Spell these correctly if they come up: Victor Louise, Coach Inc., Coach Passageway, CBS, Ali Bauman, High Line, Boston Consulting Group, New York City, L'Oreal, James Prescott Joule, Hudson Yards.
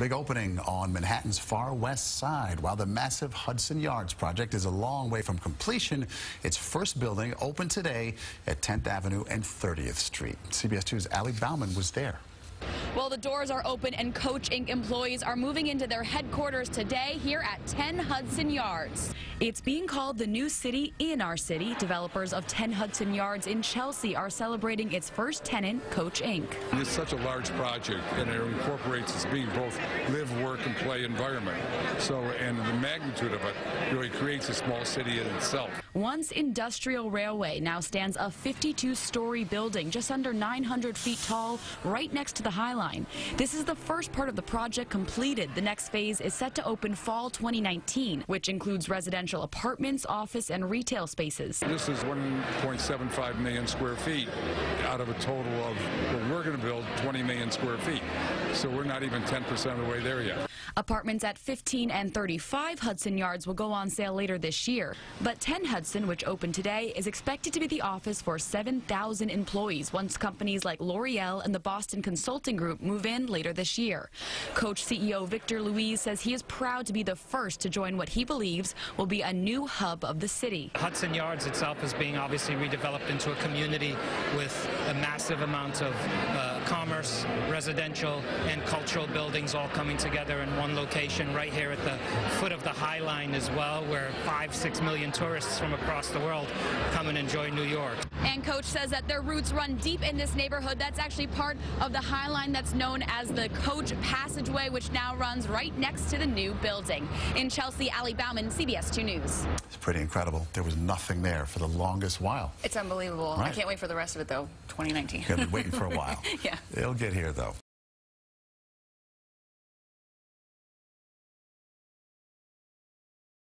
Big opening on Manhattan's far west side. While the massive Hudson Yards project is a long way from completion, its first building opened today at 10th Avenue and 30th Street. CBS 2's Ali Bauman was there. Well, the doors are open and Coach Inc. employees are moving into their headquarters today here at 10 Hudson Yards. It's being called the new city in our city. Developers of 10 Hudson Yards in Chelsea are celebrating its first tenant, Coach Inc. It's such a large project, and it incorporates as being both live, work, and play environment. So, and the magnitude of it really creates a small city in itself. Once Industrial Railway now stands a 52-story building just under 900 feet tall, right next to the High Line. This is the first part of the project completed. The next phase is set to open fall 2019, which includes residential apartments, office, and retail spaces. This is 1.75 million square feet out of a total of, well, we're going to build 20 million square feet. So we're not even 10% of the way there yet. Apartments at 15 and 35 Hudson Yards will go on sale later this year. But 10 Hudson, which opened today, is expected to be the office for 7,000 employees once companies like L'Oreal and the Boston Consulting Group move in later this year. Coach CEO Victor Louise says he is proud to be the first to join what he believes will be a new hub of the city. Hudson Yards itself is being obviously redeveloped into a community with a massive amount of commerce, residential, and cultural buildings all coming together in one location right here at the foot of the High Line as well, where 5–6 million tourists from across the world come and enjoy New York. And Coach says that their roots run deep in this neighborhood. That's actually part of the High Line that's known as the Coach Passageway, which now runs right next to the new building. In Chelsea, Ali Bauman, CBS 2 News. It's pretty incredible. There was nothing there for the longest while. It's unbelievable. Right. I can't wait for the rest of it, though. 2019. You've been waiting for a while. Yeah. It'll get here, though.